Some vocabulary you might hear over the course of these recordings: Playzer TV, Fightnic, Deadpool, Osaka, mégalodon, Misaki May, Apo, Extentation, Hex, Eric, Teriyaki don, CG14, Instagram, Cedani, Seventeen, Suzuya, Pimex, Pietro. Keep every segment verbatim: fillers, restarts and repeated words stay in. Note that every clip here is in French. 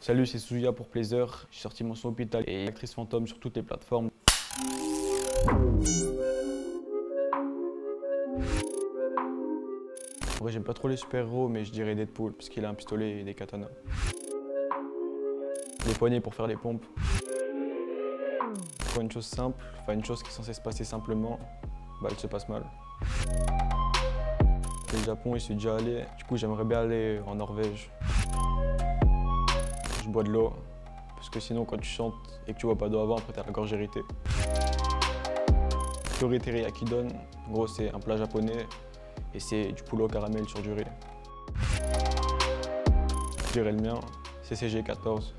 Salut, c'est Suzuya pour Playzer. J'ai sorti mon son Hôpital et Actrice Fantôme sur toutes les plateformes. En vrai, j'aime pas trop les super-héros, mais je dirais Deadpool parce qu'il a un pistolet et des katanas. Des poignées pour faire les pompes. Quand une chose simple, enfin une chose qui est censée se passer simplement, bah elle se passe mal. Le Japon, il s'est déjà allé, du coup j'aimerais bien aller en Norvège. Je bois de l'eau, parce que sinon quand tu chantes et que tu vois pas d'eau avant, après t'as la gorge irritée. Teriyaki don, en gros c'est un plat japonais et c'est du poulet au caramel sur du riz. Je dirais le mien, c'est C G quatorze.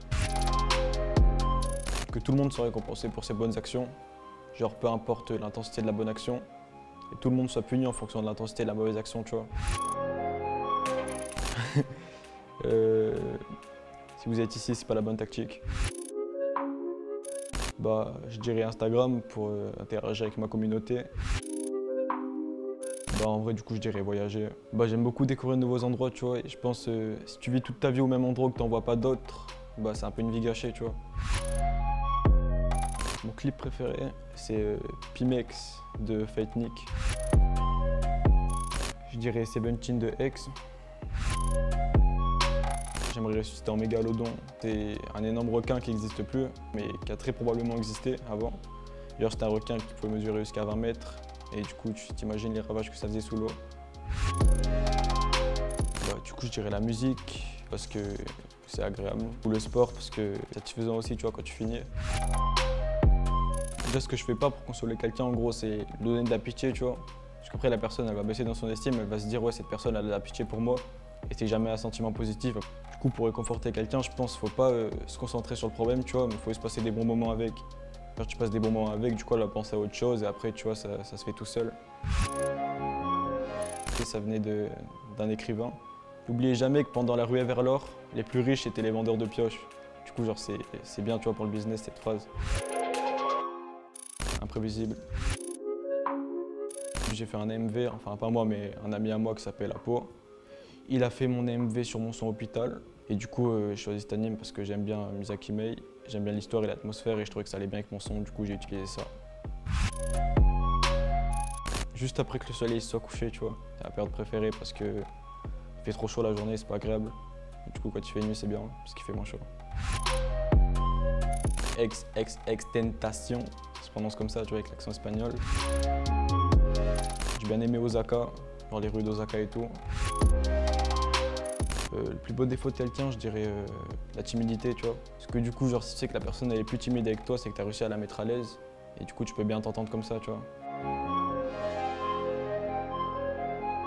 Que tout le monde soit récompensé pour ses bonnes actions, genre peu importe l'intensité de la bonne action, et tout le monde soit puni en fonction de l'intensité de la mauvaise action, tu vois. euh, si vous êtes ici, c'est pas la bonne tactique. Bah, je dirais Instagram pour euh, interagir avec ma communauté. Bah, en vrai, du coup, je dirais voyager. Bah, j'aime beaucoup découvrir de nouveaux endroits, tu vois, et je pense euh, si tu vis toute ta vie au même endroit que t'en vois pas d'autres, bah, c'est un peu une vie gâchée, tu vois. Mon clip préféré, c'est Pimex de Fightnic. Je dirais Seventeen de Hex. J'aimerais ressusciter en mégalodon. C'est un énorme requin qui n'existe plus, mais qui a très probablement existé avant. D'ailleurs, c'était un requin qui pouvait mesurer jusqu'à vingt mètres. Et du coup, tu t'imagines les ravages que ça faisait sous l'eau. Bah, du coup, je dirais la musique, parce que c'est agréable. Ou le sport, parce que c'est satisfaisant aussi, tu vois, quand tu finis. Déjà, ce que je fais pas pour consoler quelqu'un, en gros, c'est donner de la pitié, tu vois. Parce qu'après, la personne, elle va baisser dans son estime, elle va se dire, ouais, cette personne elle a de la pitié pour moi. Et c'est jamais un sentiment positif. Du coup, pour réconforter quelqu'un, je pense, faut pas euh, se concentrer sur le problème, tu vois, mais faut se passer des bons moments avec. Quand tu passes des bons moments avec, du coup, elle va penser à autre chose, et après, tu vois, ça, ça se fait tout seul. Et ça venait d'un écrivain. N'oubliez jamais que pendant la ruée vers l'or, les plus riches étaient les vendeurs de pioches. Du coup, genre, c'est bien, tu vois, pour le business, cette phrase. Imprévisible. J'ai fait un M V, enfin pas moi mais un ami à moi qui s'appelle Apo. Il a fait mon M V sur mon son Hôpital et du coup euh, j'ai choisi cet anime parce que j'aime bien Misaki May, j'aime bien l'histoire et l'atmosphère et je trouvais que ça allait bien avec mon son, du coup j'ai utilisé ça. Juste après que le soleil soit couché, tu vois, c'est la période préférée parce que il fait trop chaud la journée, c'est pas agréable. Et du coup quand il fait nuit c'est bien parce qu'il fait moins chaud. Ex, ex, extentation. Je prononce comme ça, tu vois, avec l'accent espagnol. J'ai bien aimé Osaka, dans les rues d'Osaka et tout. Euh, le plus beau défaut de quelqu'un, je dirais euh, la timidité, tu vois. Parce que du coup, genre, si tu sais que la personne elle est plus timide avec toi, c'est que tu as réussi à la mettre à l'aise. Et du coup, tu peux bien t'entendre comme ça, tu vois.